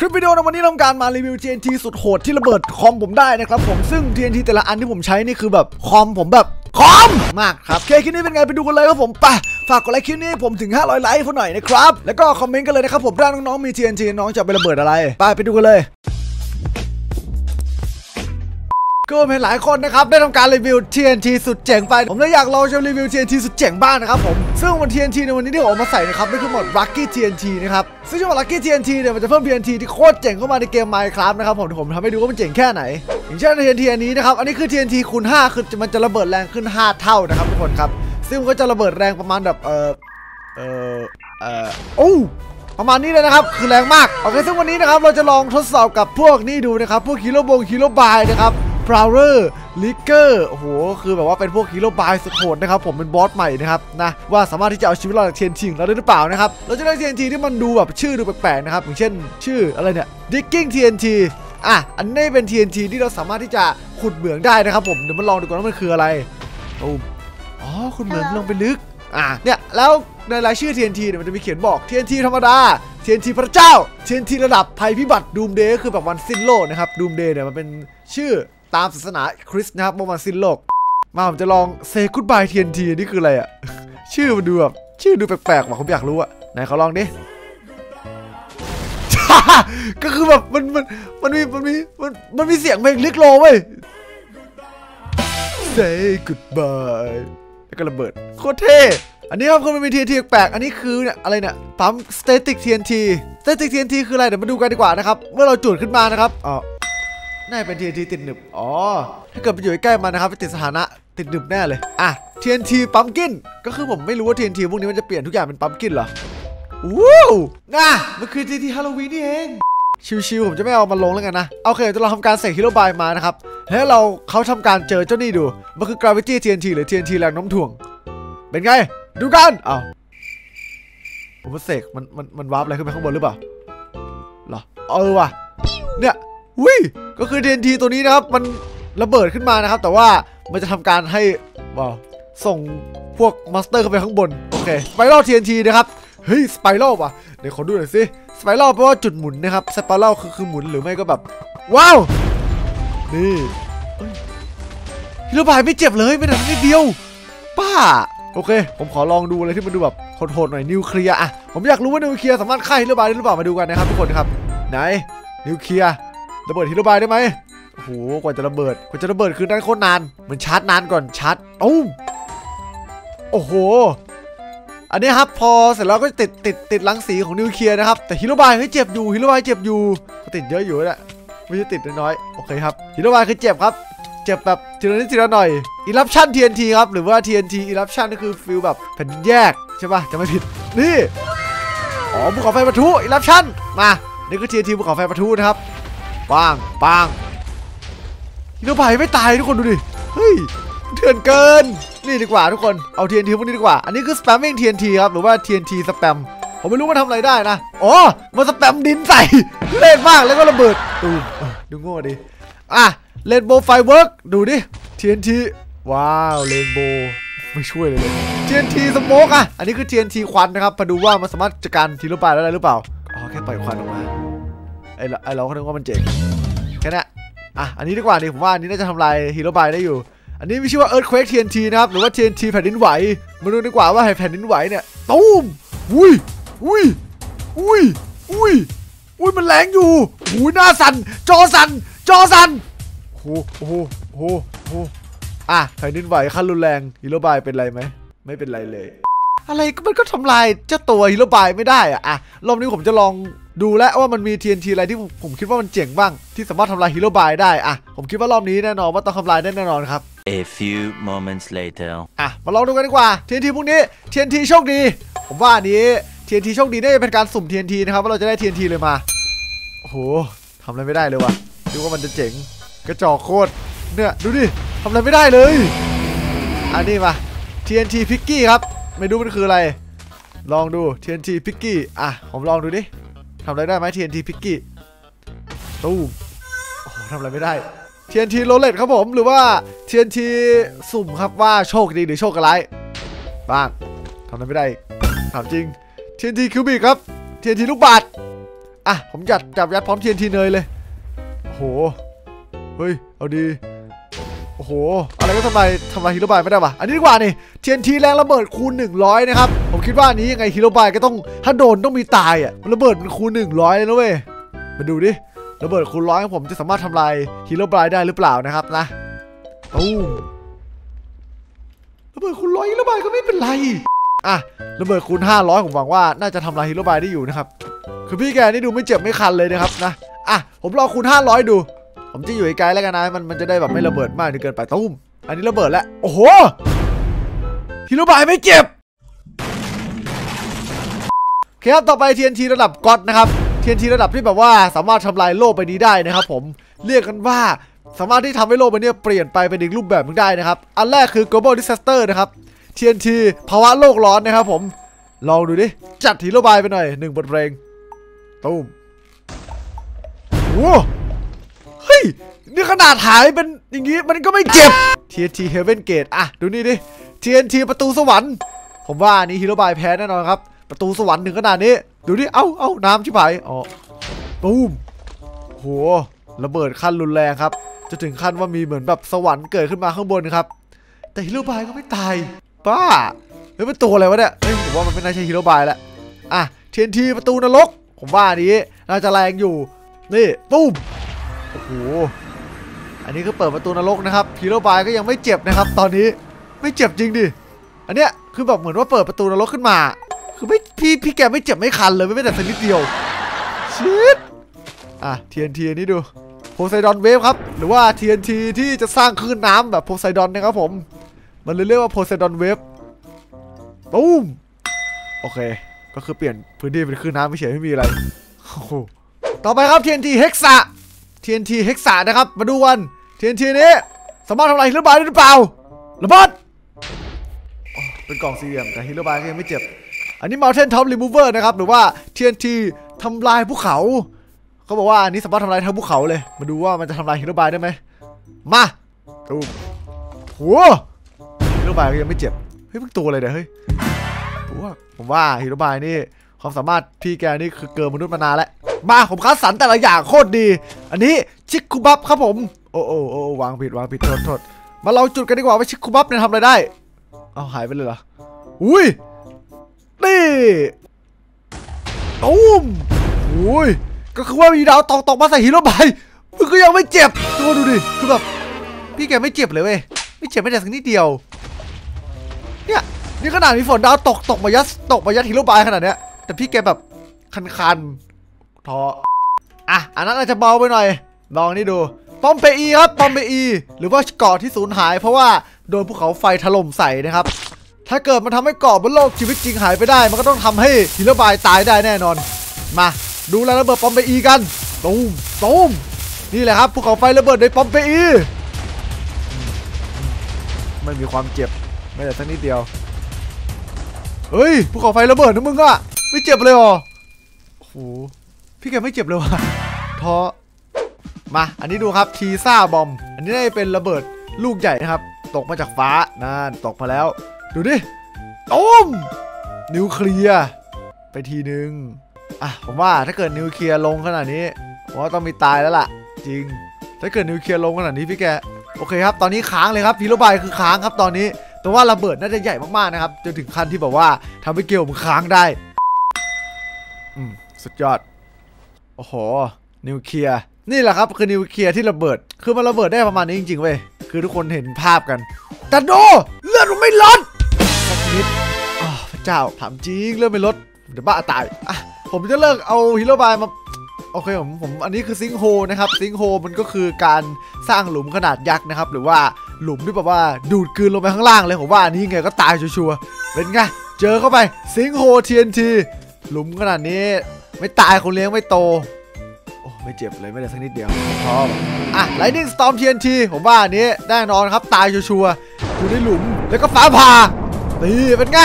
คลิปวิดีโอในวันนี้ทำการมารีวิว TNT สุดโหดที่ระเบิดคอมผมได้นะครับผมซึ่ง TNT แต่ละอันที่ผมใช้นี่คือแบบคอมผมแบบคอมมากครับคลิปนี้เป็นไงไปดูกันเลยครับผมไปฝากกดไลค์คลิปนี้ผมถึง500ไลค์คนหน่อยนะครับแล้วก็คอมเมนต์กันเลยนะครับผมด้านน้องๆมี TNT น้องจะไประเบิดอะไรไปดูกันเลยก็เห็นหลายคนนะครับได้ทำการรีวิว TNT สุดเจ๋งไปผมเลยอยากลองจะรีวิว TNT สุดเจ๋งบ้างนะครับผมซึ่งวัน TNT ในวันนี้ที่ผมเอามาใส่นะครับนี่คือหมด Lucky TNT นะครับซึ่งหมด Lucky TNT เนี่ยมันจะเพิ่ม TNT ที่โคตรเจ๋งเข้ามาในเกม Minecraft นะครับผมทำให้ดูว่ามันเจ๋งแค่ไหนอย่างเช่น TNT อันนี้นะครับอันนี้คือ TNT คูณ 5 คือมันจะระเบิดแรงขึ้น5เท่านะครับทุกคนครับซึ่งก็จะระเบิดแรงประมาณแบบโอ้ประมาณนี้เลยนะครับคือแรงมากโอเคซึ่งวันนี้นะครับเราจะลองทดสอบกับพวกนี่ดูนะครับพวกฮีโร่บงฮีโร่บายนะครับพาวเวอร์ลิกเกอร์โอ้โหคือแบบว่าเป็นพวกฮีโร่บายสุดโหดนะครับผมเป็นบอสใหม่นะครับนะว่าสามารถที่จะเอาชีวิตรอดจาก TNT เราได้หรือเปล่านะครับเราจะได้ TNT ที่มันดูแบบชื่อดูแปลกๆนะครับอย่างเช่นชื่ออะไรเนี่ย Digging TNT อ่ะอันนี้เป็น TNT ที่เราสามารถที่จะขุดเหมืองได้นะครับผมเดี๋ยวมาลองดูก่อนว่ามันคืออะไรอ๋อขุดเหมืองลงไปลึกเนี่ยแล้วในรายชื่อ TNT เนี่ยมันจะมีเขียนบอก TNT ธรรมดา TNT พระเจ้า TNT ระดับภัยพิบัติ Doomsday คือแบบวันสิ้นโลกนะครับ Doomsday เนี่ยมันเป็นชื่อตามศาสนาคริสต์นะครับเมื่อวันสิ้นโลกมาผมจะลองเซกูดบาย TNT นี่คืออะไรอ่ะ ชื่อมันดูแบบชื่อดูแปลกๆว่ะผมอยากรู้อ่ะไหนเขาลองดิ ก็คือแบบมันมีเสียงเพลงลิกโลเว้ย Say goodbye แล้วก็ระเบิดโคตรเท่อันนี้ครับคือมันมี TNT แปลกอันนี้คือเนี่ยอะไรเนี่ยปั๊ม static TNT static TNT คืออะไรเดี๋ยวมาดูกันดีกว่านะครับเมื่อเราจุดขึ้นมานะครับน่าเป็น TNT ติดหนึบอ๋อถ้าเกิดไปอยู่ใกล้มันนะครับไปติดสถานะติดหนึบแน่เลยอ่ะ TNT ปั๊มกินก็คือผมไม่รู้ว่า TNT พวกนี้มันจะเปลี่ยนทุกอย่างเป็นปั๊มกินเหรอว้าวน่ะมันคือ TNT ฮาโลวีนนี่เองชิวๆผมจะไม่เอามันลงแล้วกันนะโอเคเราทำการเสกฮีโร่บายมานะครับแล้วเขาทำการเจอเจ้านี่ดูมันคือ Gravity TNT หรือ TNT แรงน้ำถ่วงเป็นไงดูกันอ้าวผมว่าเสกมันวาร์ปอะไรขึ้นไปข้างบนหรือเปล่าเหรอว่ะเนี่ยวิ่งก็คือ TNT ตัวนี้นะครับมันระเบิดขึ้นมานะครับแต่ว่ามันจะทำการให้ส่งพวกมอนสเตอร์เข้าไปข้างบนโอเคสไปรัล TNT นะครับเฮ้ยสไปรัลว่ะเดี๋ยวขอดูหน่อยสิสไปรัลแปลว่าจุดหมุนนะครับสไปรัลคือหมุนหรือไม่ก็แบบว้าวนี่ระบายไม่เจ็บเลยไม่หนักนิดเดียวป้าโอเคผมขอลองดูอะไรที่มันดูแบบโหดๆหน่อยนิวเคลียร์อ่ะผมอยากรู้ว่านิวเคลียร์สามารถฆ่าระบายได้หรือเปล่ามาดูกันนะครับทุกคนครับไหนนิวเคลียร์ระเบิดฮีโร่บายได้ไหมโอ้โหกว่าจะระเบิดคือนั่นโคตรนานเหมือนชาร์จนานก่อนชาร์จโอ้โหอันนี้ครับพอเสร็จแล้วก็ติดรังสีของนิวเคลียร์นะครับแต่ฮีโร่บายเจ็บอยู่ฮีโร่บายเจ็บอยู่ก็ติดเยอะอยู่แหละไม่ใช่ติดน้อยๆโอเคครับฮีโร่บายคือเจ็บครับเจ็บแบบทีละนิดทีละหน่อยอิรัปชั่น TNT ครับหรือว่า TNT อิรัปชั่นก็คือฟิลแบบแผ่นดินแยกใช่ป่ะจะไม่ผิดนี่อ๋อภูเขาไฟปะทุอิรัปชั่นมานี่คือ TNT ภูเขาไฟปะทุนะครับปังฮีโร่บายไม่ตายทุกคนดูดิเฮ้ยเถื่อนเกินนี่ดีกว่าทุกคนเอา TNT พวกนี้ดีกว่าอันนี้คือ spamming TNT ครับหรือว่า TNT สแปมผมไม่รู้มันทำอะไรได้นะอ๋อมันสแปมดินใส่เล่นมากแล้วก็ระเบิดตูมดูโง่ดิอ่ะเรนโบว์ไฟเวิร์กดูดิ TNT ว้าวเรนโบว์ไม่ช่วยเลย TNT สโมกอ่ะอันนี้คือ TNT ควันนะครับมาดูว่ามันสามารถจัดการทีละปลายได้หรือเปล่าอ๋อแค่ปล่อยควันออกมาไอ้เราก็นึกว่ามันเจ๋งแค่นี้อ่ะอันนี้ดีกว่านี่ผมว่าอันนี้น่าจะทำลายฮีโร่บายได้อยู่อันนี้มีชื่อว่า Earthquake TNT นะครับหรือว่า TNT แผ่นดินไหวมาดูดีกว่าว่าแผ่นดินไหวเนี่ยตูมอุ้ยมันแรงอยู่หูหน้าสั่นจอสั่นโหอ่ะแผ่นดินไหวขั้นรุนแรงฮีโร่บายเป็นไรไหมไม่เป็นไรเลยอะไรก็มันก็ทำลายเจ้าตัวฮีโร่บายไม่ได้อ่ะรอบนี้ผมจะลองดูแล้วว่ามันมี TNT อะไรที่ผมคิดว่ามันเจ๋งบ้างที่สามารถทำลายฮีโร่บายได้อ่ะผมคิดว่ารอบนี้แน่นอนว่าต้องทำลายได้แน่นอนครับ A few moments later อ่ะมาลองดูกันดีกว่า TNT พวกนี้ TNT โชคดีผมว่าอันนี้ TNT โชคดีได้เป็นการสุ่ม TNT นะครับว่าเราจะได้ TNT เลยมาโอ้โหทำอะไรไม่ได้เลยว่ะดูว่ามันจะเจ๋งกระจอกโคตรเนี่ยดูดิทำอะไรไม่ได้เลยอันนี้มา TNT พิกกี้ครับไม่ดูมันคืออะไรลองดู TNT พิกกี้อ่ะผมลองดูดิทำอะไรได้ไหม TNT พิกกี้ตู้โอ้โหทำอะไรไม่ได้ TNT โรเลตครับผมหรือว่า TNT สุ่มครับว่าโชคดีหรือโชคร้ายบ้างทำอะไรไม่ได้ถามจริง TNT คิวบิกครับ TNT ลูกบาศก์ อ่ะผมจัดจับยัดพร้อม TNT เนยเลยโอ้โหเฮ้ยเอาดีโอ้โหอะไรก็ทำไมฮีโร่บายไม่ได้ปะอันนี้ดีกว่านี่ TNT แรงระเบิดคูณ100นะครับผมคิดว่านี้ยังไงฮีโร่บายก็ต้องถ้าโดนต้องมีตายอ่ะระเบิดมันคูณ100เลยนะเว้ยมาดูดิระเบิดคูณ100ของผมจะสามารถทำลายฮีโร่บายได้หรือเปล่านะครับนะตู้มระเบิดคูณ100ฮีโร่บายก็ไม่เป็นไรอ่ะระเบิดคูณ500ผมหวังว่าน่าจะทำลายฮีโร่บายได้อยู่นะครับคือพี่แกนี่ดูไม่เจ็บไม่คันเลยนะครับนะอ่ะผมรอคูณ500ดูผมจะอยู่ไกลๆแล้วกันนะมันจะได้แบบไม่ระเบิดมากจนเกินไปตุ้มอันนี้ระเบิดแล้วโอ้โหฮีโร่บายไม่เจ็บโอเคครับต่อไป TNT ระดับก๊อตนะครับ TNT ระดับที่แบบว่าสามารถทำลายโลกใบนี้ได้นะครับผมเรียกกันว่าสามารถที่ทำให้โลกใบนี้เปลี่ยนไปเป็นอีกรูปแบบนึงได้นะครับอันแรกคือ global disaster นะครับ TNT ภาวะโลกร้อนนะครับผมลองดูดิจัดฮีโร่บายไปหน่อย1บทเพลงตุ้มโอ้เฮ้ยนี่ขนาดหายเป็นอย่างงี้มันก็ไม่เจ็บ TNT Heaven Gate อ่ะดูนี่ดิ TNT ประตูสวรรค์ผมว่านี่ฮีโร่บายแพ้แน่นอนครับประตูสวรรค์ถึงขนาดนี้ดูดิเอ้าน้ำชิบหายอ๋อตูมโหระเบิดขั้นรุนแรงครับจะถึงขั้นว่ามีเหมือนแบบสวรรค์เกิดขึ้นมาข้างบนครับแต่ฮีโร่บายก็ไม่ตายป้าเฮ้ยเป็นตัวอะไรวะเนี่ยเฮ้ยผมว่ามันไม่น่าใช่ฮีโร่บายละอ่ะ TNT ประตูนรกผมว่านี้น่าจะแรงอยู่นี่ตูมโอ้โหอันนี้ก็เปิดประตูนรกนะครับฮีโร่บายก็ยังไม่เจ็บนะครับตอนนี้ไม่เจ็บจริงดิอันเนี้ยคือแบบเหมือนว่าเปิดประตูนรกขึ้นมาคือไม่พี่แกไม่เจ็บไม่คันเลยไม่แต่สักนิดเดียวชิดอ่ะ TNT นี่ดูโพไซดอนเวฟครับหรือว่า TNT ที่จะสร้างคลื่นน้ำแบบโพไซดอนนะครับผมมันเลยเรียกว่าโพไซดอนเวฟตูมโอเคก็คือเปลี่ยนพื้นที่เป็นคลื่นน้ำไม่เฉยไม่มีอะไรโอ้โหต่อไปครับ TNT Hexa TNT เฮกซานะครับมาดูวัน TNT นี้สามารถทำลายฮีโร่บายได้หรือเปล่าระเบิดเป็นกล่องสี่เหลี่ยมแต่ฮีโร่บายก็ยังไม่เจ็บอันนี้ Mountain Top Remover นะครับหรือว่า TNT ทำลายภูเขาเขาบอกว่าอันนี้สามารถทำลายทั้งภูเขาเลยมาดูว่ามันจะทำลายฮีโร่บายได้ไหมมาดูโหฮีโร่บายก็ยังไม่เจ็บเฮ้ยมันตัวอะไรเนี่ยเฮ้ยผมว่าฮีโร่บายนี่ความสามารถพี่แกนี่คือเกินมนุษย์มานานแล้วมาผมคัดสรรแต่ละอย่างโคตรดีอันนี้ชิคคุบับครับผมโอ้วางผิดโทษมาเราจุดกันดีกว่าว่าชิคคุบับเนี่ยทำอะไรได้เอาหายไปเลยเหรออุ้ยนี่ตูมอุ้ยก็คือว่ามีดาวตกมาใส่ฮีโร่บายมึงก็ยังไม่เจ็บดูดิคือแบบพี่แกไม่เจ็บเลยเว้ยไม่เจ็บไม่แต่สักนิดเดียวเนี่ยนี่ขนาดมีฝนดาวตกมายัดฮีโร่บายขนาดเนี้ยแต่พี่แกแบบคันทออ่ะอันนั้นอาจจะเบาไปหน่อยลองนี่ดูปอมเปอีครับปอมเปอีหรือว่าเกาะที่สูญหายเพราะว่าโดนภูเขาไฟถล่มใส่นะครับถ้าเกิดมันทำให้เกาะบนโลกชีวิตจริงหายไปได้มันก็ต้องทำให้ฮีโร่บายตายได้แน่นอนมาดูแลระเบิดปอมเปอีกันตูมนี่แหละครับภูเขาไฟระเบิดในปอมเปอีไม่มีความเจ็บไม่แต่สักนิดเดียวเฮ้ยภูเขาไฟระเบิดนะมึงอะไม่เจ็บเลยหรอโอ้โหพี่แกไม่เจ็บเลยวะท้อมาอันนี้ดูครับทีซ่าบอมอันนี้ได้เป็นระเบิดลูกใหญ่นะครับตกมาจากฟ้านั่นตกมาแล้วดูดิตุ้มนิวเคลียร์ไปทีนึงอ่ะผมว่าถ้าเกิดนิวเคลียร์ลงขนาดนี้ผมว่าต้องมีตายแล้วล่ะจริงถ้าเกิดนิวเคลียร์ลงขนาดนี้พี่แกโอเคครับตอนนี้ค้างเลยครับฮีโร่บายคือค้างครับตอนนี้แต่ว่าระเบิดน่าจะใหญ่มากๆนะครับจนถึงขั้นที่แบบว่าทำให้เกลียวมันค้างได้สุดยอดโอ้โหนิวเคลียร์นี่แหละครับคือนิวเคลียร์ที่ระเบิดคือมันระเบิดได้ประมาณนี้จริงๆเว้ยคือทุกคนเห็นภาพกันแต่ดูเลือดมันไม่ลดสักนิดพระเจ้าถามจริงเลือดไม่ลดเดี๋ยวบ้าตายอ่ะผมจะเลิกเอาฮีโร่บายมาโอเคผมอันนี้คือซิงโฮนะครับซิงโฮมันก็คือการสร้างหลุมขนาดยักษ์นะครับหรือว่าหลุมที่แบบว่าดูดกลืนลงไปข้างล่างเลยผมว่าอันนี้ไงก็ตายชัวร์ๆเป็นไงเจอเข้าไปซิงโฮ TNT หลุมขนาดนี้ไม่ตายคนเลี้ยงไม่โตโอ้ไม่เจ็บเลยไม่ได้สักนิดเดียวพร้อมอ่ะ Lightning Storm TNT ผมว่าอันนี้แน่นอนครับตายชัวร์อยู่ในหลุมแล้วก็ฟ้าผ่าตีเป็นไง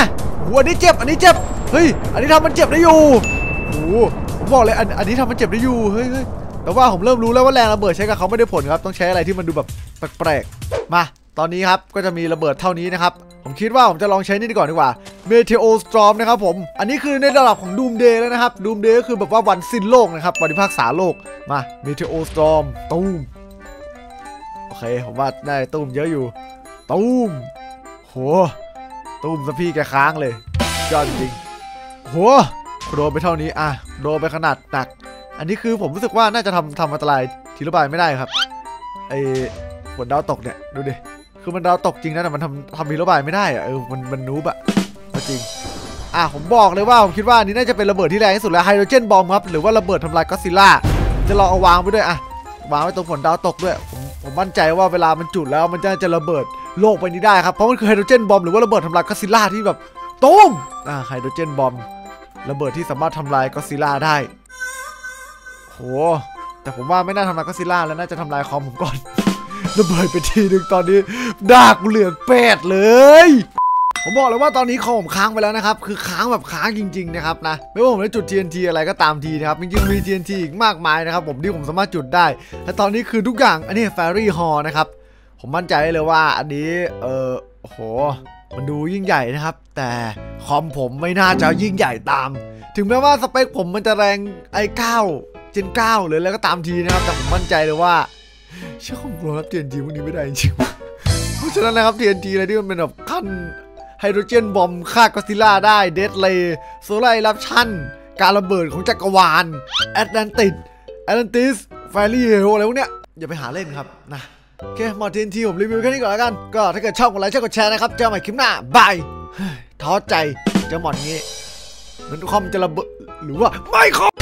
หัวนี้เจ็บอันนี้เจ็บเฮ้ยอันนี้ทำมันเจ็บได้อยู่โอ้ผมบอกเลยอันนี้ทำมันเจ็บได้อยู่เฮ้ยแต่ว่าผมเริ่มรู้แล้วว่าแรงระเบิดใช้กับเขาไม่ได้ผลครับต้องใช้อะไรที่มันดูแบบแปลกๆมา ตอนนี้ครับก็จะมีระเบิดเท่านี้นะครับผมคิดว่าผมจะลองใช้นี่ก่อนดีกว่า Meteor Storm นะครับผมอันนี้คือในระดับของ Doomday แล้วนะครับ Doomday ก็คือแบบว่าวันสิ้นโลกนะครับวันพิพากษาโลกมา Meteor Storm ตูมโอเคผมว่าได้ตูมเยอะอยู่ตูมโหตูมซะพี่แกค้างเลยยอดจริงโหโดนไปเท่านี้อ่ะโดนไปขนาดหนักอันนี้คือผมรู้สึกว่าน่าจะทำอันตรายทีละบายไม่ได้ครับไอ้ฝนดาวตกเนี่ยดูดิคือมันดาวตกจริงนะแต่มันทำมีระบายไม่ได้อะมันนูบอะจริงอ่ะผมบอกเลยว่าผมคิดว่านี่น่าจะเป็นระเบิดที่แรงที่สุดแล้วไฮโดรเจนบอมครับหรือว่าระเบิดทำลายก็ซิล่าจะลองเอาวางไปด้วยอะวางไว้ตรงฝนดาวตกด้วยผมมั่นใจว่าเวลามันจุดแล้วมันจะระเบิดโลกไปนี้ได้ครับเพราะมันคือไฮโดรเจนบอมหรือว่าระเบิดทำลายก็ซิล่าที่แบบตูมอ่ะไฮโดรเจนบอมระเบิดที่สามารถทำลายก็ซิล่าได้โหแต่ผมว่าไม่น่าทำลายก็ซิล่าแล้วน่าจะทำลายคอมผมก่อนระเบิดไปทีนึงตอนนี้ดากเหลืองแปดเลยผมบอกเลยว่าตอนนี้คอผมค้างไปแล้วนะครับคือค้างแบบค้างจริงๆนะครับนะไม่ว่าผมจะจุด TNT อะไรก็ตามทีนะครับจริงๆมี TNT อีกมากมายนะครับผมที่ผมสามารถจุดได้และตอนนี้คือทุกอย่างอันนี้แฟรี่ฮอลล์นะครับผมมั่นใจเลยว่าอันนี้โหมันดูยิ่งใหญ่นะครับแต่คอมผมไม่น่าจะยิ่งใหญ่ตามถึงแม้ว่าสเปคผมมันจะแรงไอ9 Gen 9 หรือแล้วก็ตามทีนะครับแต่ผมมั่นใจเลยว่าเชื่อของกลัวครับ TNT พวกนี้ไม่ได้จริงเพราะฉะนั้นนะครับ TNT อะไรที่มันเป็นแบบขั้นไฮโดรเจนบอมฆ่าก็ซิล่าได้เดดเลย์โซล่าอิรัปชั่นการระเบิดของจักรวาลแอตแลนติสไฟรี่เฮลอะไรพวกเนี้ยอย่าไปหาเล่นครับนะโอเคมา TNT ผมรีวิวแค่นี้ก่อนแล้วกันก็ถ้าเกิดชอบกดไลค์ชอบกดแชร์นะครับเจอกันใหม่คลิปหน้าบายท้อใจเจอหมอนงี้มันคอมจะระเบิดหรือว่าไม่คอม